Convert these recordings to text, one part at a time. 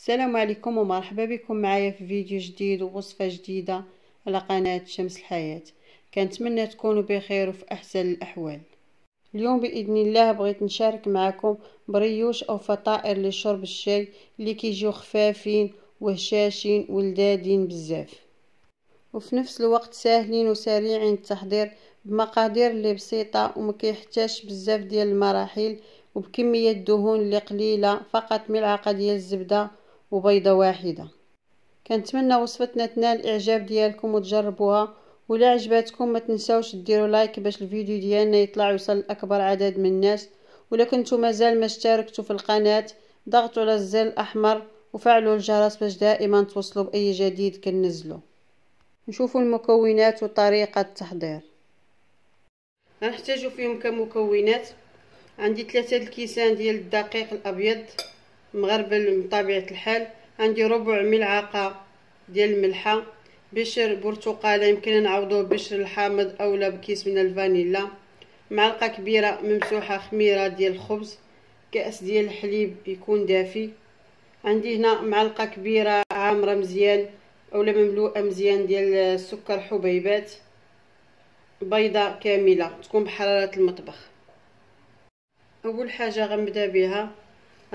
السلام عليكم ومرحبا بكم معايا في فيديو جديد ووصفه جديده على قناه شمس الحياه. كنتمنى تكونوا بخير وفي احسن الاحوال. اليوم باذن الله بغيت نشارك معكم بريوش او فطائر لشرب الشاي اللي كيجيو خفافين وهشاشين ولذاذين بزاف، وفي نفس الوقت ساهلين وسريعين التحضير بمقادير اللي بسيطه وما كيحتاجش بزاف ديال المراحل، وبكميه الدهون اللي قليله، فقط ملعقه ديال الزبده وبيضه واحده. كنتمنى وصفتنا تنال الاعجاب ديالكم وتجربوها، ولا عجباتكم ما تنساوش ديروا لايك باش الفيديو ديالنا يطلع ويوصل لاكبر عدد من الناس. ولا كنتو مازال ما اشتركتوا في القناه ضغطوا على الزر الاحمر وفعلوا الجرس باش دائما توصلوا باي جديد كننزلو. نشوفوا المكونات وطريقه التحضير. غنحتاجو فيهم كمكونات، عندي 3 الكيسان ديال الدقيق الابيض مغربل بطبيعه الحال، عندي ربع ملعقه ديال الملحه، بشر برتقاله يمكن نعوضوه بشر الحامض اولا بكيس من الفانيلا، معلقه كبيره ممسوحه خميره ديال الخبز، كاس ديال الحليب يكون دافي، عندي هنا معلقه كبيره عامره مزيان اولا مملوءه مزيان ديال السكر حبيبات، بيضه كامله تكون بحراره المطبخ. اول حاجه غنبدا بها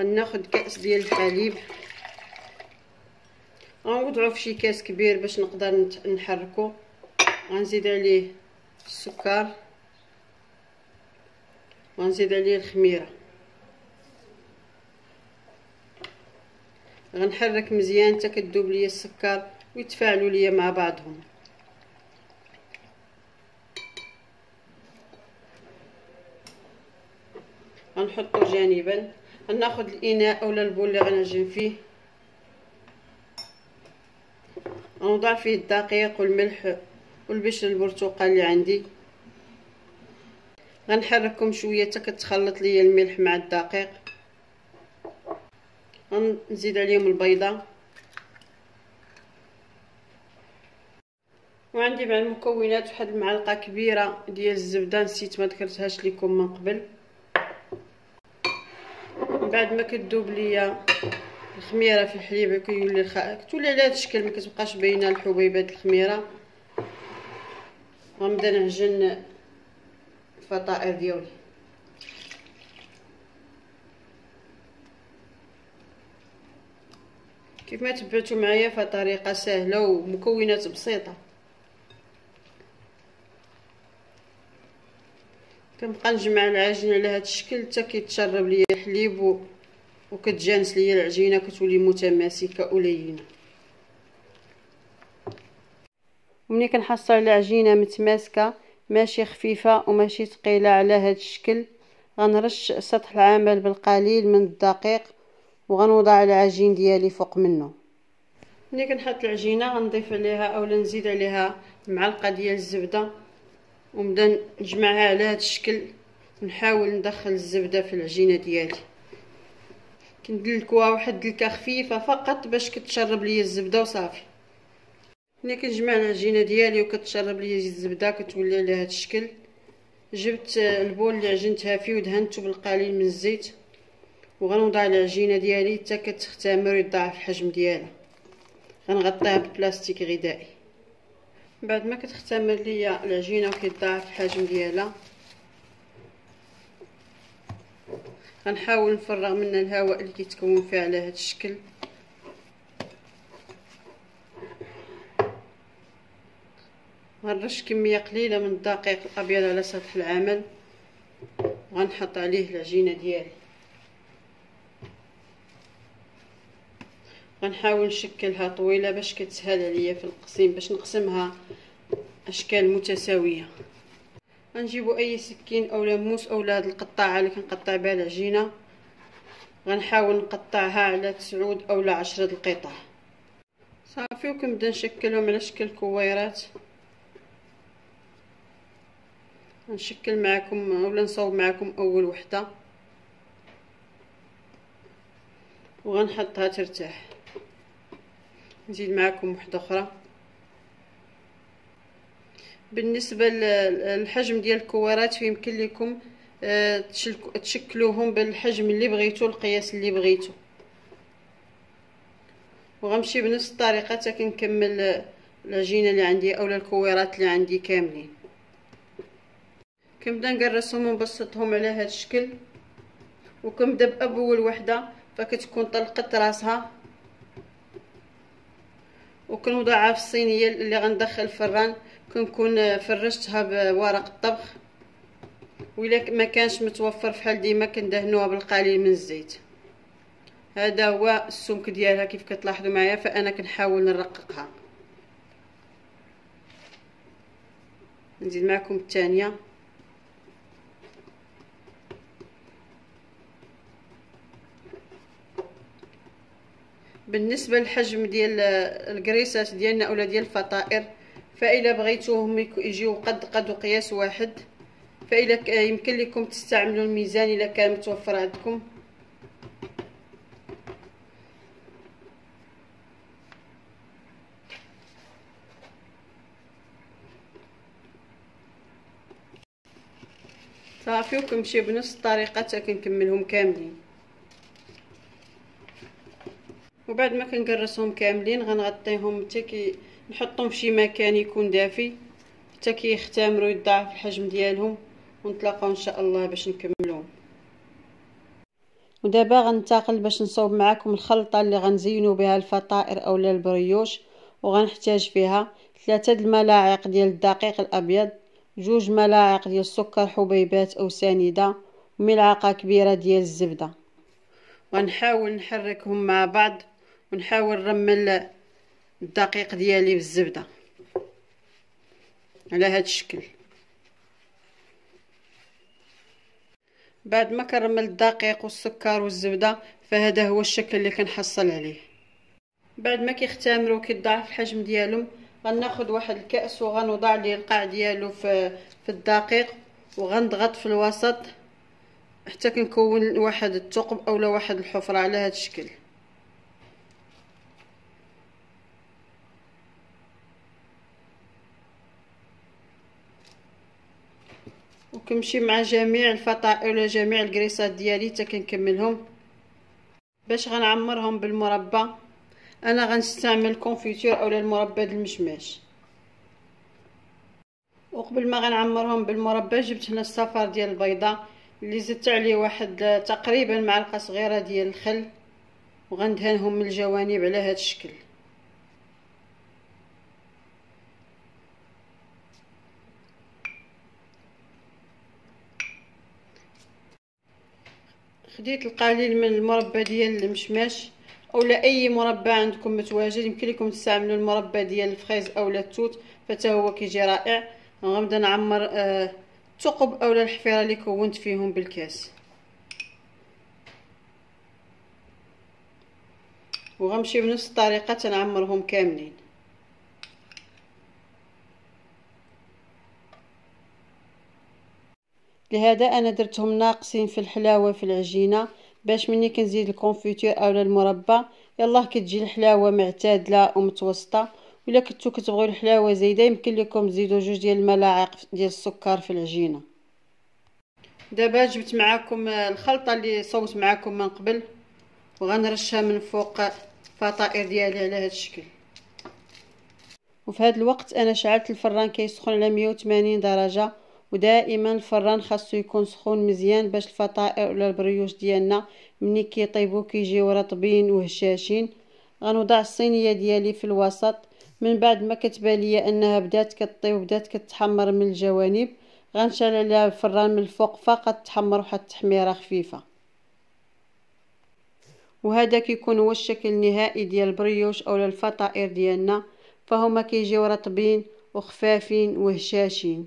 غناخذ كاس ديال الحليب غنوضعو في شي كاس كبير باش نقدر نحركو، غنزيد عليه السكر وغنزيد عليه الخميره، غنحرك مزيان حتى كذوب ليا السكر ويتفاعلوا ليا مع بعضهم. غنحطو جانبا، غناخد الاناء اولا البول اللي غنعجن فيه، غنوضع فيه الدقيق والملح والبشر البرتقال اللي عندي، غنحركهم شويه حتى كتخلط ليا الملح مع الدقيق، غنزيد عليهم البيضه. وعندي مع المكونات واحد المعلقه كبيره ديال الزبده نسيت ما ذكرتهاش لكم من قبل. بعد ما كتذوب ليا الخميره في الحليب كيولي كتولي على هذا الشكل، ما كتبقاش باينه الحبيبات الخميره. غنبدا نعجن الفطائر ديالي، كيف ما تبعتوا معايا فطريقه سهله ومكونات بسيطه. كنبقى نجمع العجين على هذا الشكل حتى كيتشرب ليا الحليب وكتجانس ليا العجينه كتولي متماسكه ولينه. ومني كنحصل على عجينه متماسكه ماشي خفيفه وماشي ثقيله على هذا الشكل، غنرش سطح العمل بالقليل من الدقيق وغنوضع العجين ديالي فوق منه. ملي كنحط العجينه غنضيف عليها اولا نزيد عليها معلقه ديال الزبده ونبدا نجمعها على هذا الشكل، ونحاول ندخل الزبده في العجينه ديالي، كندلكوها واحد الدلكه خفيفه فقط باش كتشرب ليا الزبده وصافي. ملي كنجمع العجينه ديالي وكتشرب ليا الزبده كتولي على هذا الشكل. جبت البول اللي عجنتها فيه ودهنته بالقليل من الزيت وغنوضع العجينه ديالي حتى كتختمر ويضاعف الحجم ديالها، غنغطيها ببلاستيك غذائي. بعد ما كتختمر ليا العجينه وكيتضاعف الحجم ديالها غنحاول نفرغ منها الهواء اللي كيتكون فيه على هذا الشكل، غنرش كميه قليله من الدقيق الابيض على سطح العمل وغنحط عليه العجينه ديالي، غنحاول نشكلها طويله باش كتسهل عليا في القسيم باش نقسمها اشكال متساويه. غنجيبو اي سكين اولا موس اولا هاد القطاعه اللي كنقطع بها العجينه، غنحاول نقطعها على 9 اولا 10 القطع صافي، وكنبدا نشكلهم على شكل كويرات. غنشكل معكم اولا نصاوب معكم اول وحده وغنحطها ترتاح، نزيد معكم واحده اخرى. بالنسبه للحجم ديال الكوارات يمكن لكم تشكلوهم بالحجم اللي بغيتو القياس اللي بغيتو. وغنمشي بنفس الطريقه حتى كنكمل العجينه اللي عندي اولا الكويرات اللي عندي كاملين. كنبدا نكرسهم ونبسطهم على هذا الشكل، وكنبدا باول وحده فكتكون طلقت راسها، وكنوضعها في الصينيه اللي غندخل الفران. كنكون فرشتها بورق الطبخ، ولا ما كانش متوفر فحال ديما كندهنوها بالقليل من الزيت. هذا هو السمك ديالها كيف كتلاحظوا معايا، فانا كنحاول نرققها. نزيد معكم الثانيه، بالنسبه للحجم ديال الكريسات ديالنا اولا ديال الفطائر، فإلا بغيتوهم يجيو قد وقياس واحد، فإلا يمكن لكم تستعملوا الميزان إلا كان متوفر عندكم. صافي، وكنمشي بنفس الطريقه حتى كنكملهم كاملين. وبعد ما كنكرسهم كاملين غنغطيهم حتى نحطهم في شي مكان يكون دافي حتى كيختمروا يضاعف الحجم ديالهم، ونتلاقاو ان شاء الله باش نكملوهم. ودابا غننتقل باش نصاوب معكم الخلطه اللي غنزينوا بها الفطائر اولا البريوش. وغنحتاج فيها 3 الملاعق ديال الدقيق الابيض، 2 ملاعق ديال السكر حبيبات او سنيده، وملعقه كبيره ديال الزبده. وغنحاول نحركهم مع بعض، ونحاول نرمل الدقيق ديالي بالزبده على هذا الشكل. بعد ما كنرمل الدقيق والسكر والزبده، فهذا هو الشكل اللي كنحصل عليه. بعد ما كيختمروا كيضاعف الحجم ديالهم، غناخذ واحد الكاس وغنوضع ليه القاع ديالو في الدقيق، وغنضغط في الوسط حتى كنكون واحد الثقب اولا واحد الحفره على هذا الشكل. وكنمشي مع جميع الفطائر ولا جميع الكريسات ديالي حتى كنكملهم. باش غنعمرهم بالمربى، انا غنستعمل كونفيتير اولا المربى ديال المشماش. وقبل ما غنعمرهم بالمربى، جبت هنا الصفار ديال البيضه اللي زدت عليه واحد تقريبا معلقه صغيره ديال الخل، وغندهنهم من الجوانب على هذا الشكل. خديت القليل من المربى ديال المشماش اولا اي مربى عندكم متواجد، يمكن لكم تستعملوا المربى ديال الفخيز اولا التوت، فتا هو كيجي رائع. غنبدا نعمر الثقب اولا الحفيره اللي كونت فيهم بالكاس، وغنمشي بنفس الطريقه تنعمرهم كاملين. لهذا انا درتهم ناقصين في الحلاوه في العجينه، باش مني كنزيد الكونفيتير اولا المربى يلاه كتجي الحلاوه معتدله ومتوسطه. ولا كنتو كتبغيو الحلاوه زايده، يمكن لكم تزيدوا 2 ديال الملاعق ديال السكر في العجينه. دابا جبت معكم الخلطه اللي صوبت معكم من قبل، وغنرشها من فوق الفطائر ديالي على هذا الشكل. وفي هذا الوقت انا شعلت الفران كيسخن على 180 درجه، ودائما الفران خاصو يكون سخون مزيان باش الفطائر ولا البريوش ديالنا ملي كيطيبوا كيجيو رطبين وهشاشين. غنوضع الصينيه ديالي في الوسط، من بعد ما كتبان ليا انها بدات كطيب وبدات كتحمر من الجوانب، غنشعل عليها الفران من الفوق فقط تحمر واحد التحميره خفيفه. وهذا كيكون هو الشكل النهائي ديال البريوش اولا الفطائر ديالنا، فهما كيجيو رطبين وخفافين وهشاشين،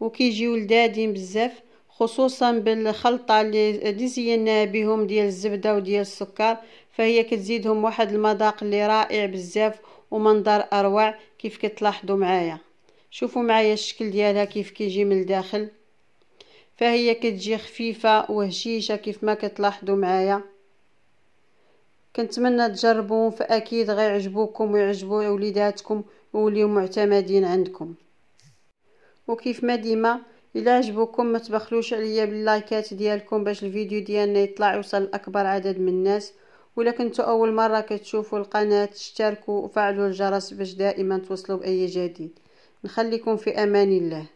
وكيجيو لذاذين بزاف، خصوصا بالخلطه اللي زيناها بهم ديال الزبده وديال السكر، فهي كتزيدهم واحد المذاق اللي رائع بزاف ومنظر اروع كيف كتلاحظوا معايا. شوفوا معايا الشكل ديالها كيف كيجي من الداخل، فهي كتجي خفيفه وهشيشه كيف ما كتلاحظوا معايا. كنتمنى تجربوهم، فاكيد غيعجبوكم ويعجبوا وليداتكم ويوليو معتمدين عندكم. وكيف ما ديما الا عجبكم ما تبخلوش عليا باللايكات ديالكم باش الفيديو ديالنا يطلع يوصل لاكبر عدد من الناس. ولا كنتو اول مره كتشوفوا القناه اشتركوا وفعلوا الجرس باش دائما توصلوا باي جديد. نخليكم في امان الله.